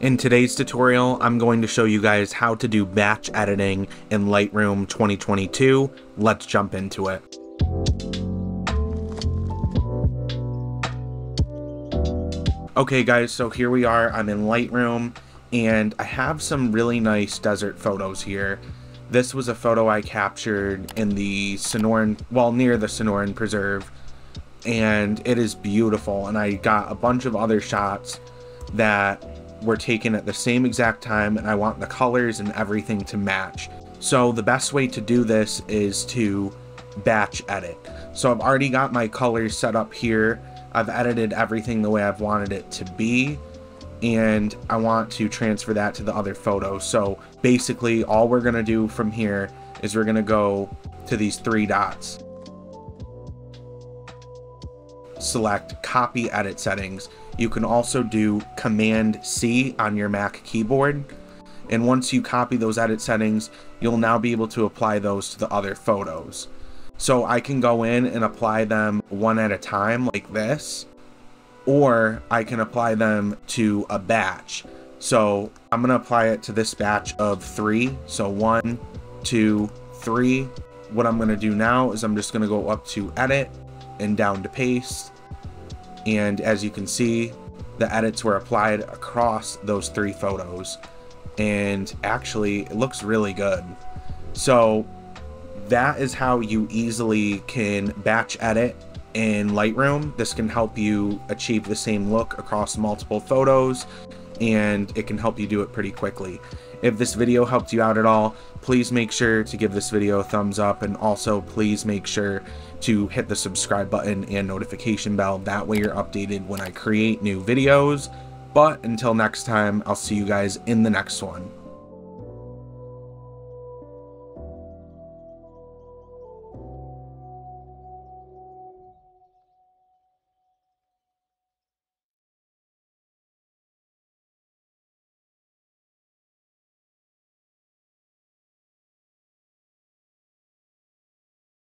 In today's tutorial, I'm going to show you guys how to do batch editing in Lightroom 2022. Let's jump into it. Okay guys, so here we are. I'm in Lightroom and I have some really nice desert photos here. This was a photo I captured in the Sonoran, well, near the Sonoran Preserve, and it is beautiful. And I got a bunch of other shots that were taken at the same exact time, and I want the colors and everything to match. So the best way to do this is to batch edit. So I've already got my colors set up here. I've edited everything the way I've wanted it to be, and I want to transfer that to the other photo. So basically all we're gonna do from here is we're gonna go to these three dots. Select copy edit settings. You can also do Command C on your Mac keyboard. And once you copy those edit settings, you'll now be able to apply those to the other photos. So I can go in and apply them one at a time like this, or I can apply them to a batch. So I'm gonna apply it to this batch of three. So 1, 2, 3. What I'm gonna do now is I'm just gonna go up to edit and down to paste. And as you can see, the edits were applied across those three photos, and actually it looks really good. So that is how you easily can batch edit in Lightroom. This can help you achieve the same look across multiple photos, and it can help you do it pretty quickly. If this video helped you out at all, please make sure to give this video a thumbs up, and also please make sure to hit the subscribe button and notification bell. That way you're updated when I create new videos. But until next time, I'll see you guys in the next one.